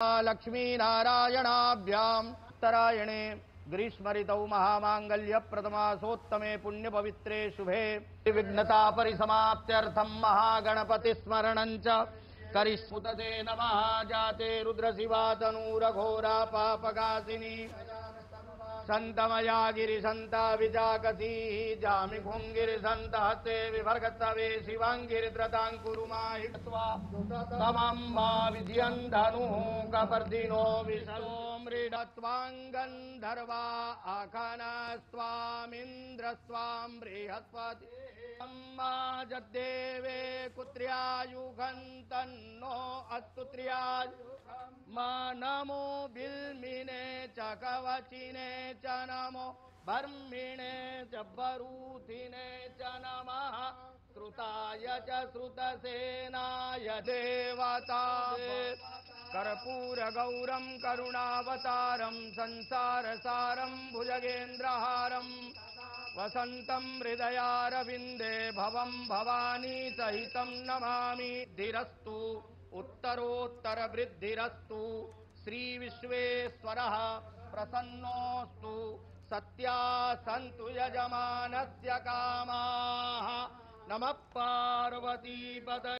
लक्ष्मीनारायणाभ्यां उत्तरायणे ग्रीष्मऋतौ महामांगल्य प्रथमासोत्तमे पुण्यपवित्रे शुभे विघ्नता परिसमाप्त्यर्थं महागणपतिस्मरणं च करिष्युते नमः जाते रुद्रशिवा तनूरघोरा पापघासिनी संतमया गिरिसंता विजागती जामिघुं गिरिसंत हते विभर्गतवे शिवांगिरिद्रतां कुरु माहि त्वा तमम्बा विजयन्धनु कपर्दिनो विसरो मृडत्वां गन्धर्वा आखानस्त्वामिन्द्रस्त्वां बृहस्पति अम्मा जद्देवे कुत्र्यायुगं तन्नो अस्तु त्र्यायुगं मा नमो बिल्मिने च कवचिने च नमो ब्रह्मिणे च वरुधिने च नमः श्रुताय च श्रुतसेनाय देवताय कर्पूरगौरं करुणावतारं संसारसारं भुजगेन्द्रहारं वसन्तं हृदयारविन्दे भवं भवानी सहितं नमामि। धीरस्तु उत्तरोत्तरवृद्धिरस्तु श्रीविश्वेश्वरः प्रसन्नोऽस्तु सत्या सन्तु यजमानस्य कामाः। नमः पार्वतीपतये।